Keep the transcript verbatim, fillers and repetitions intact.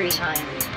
tree time.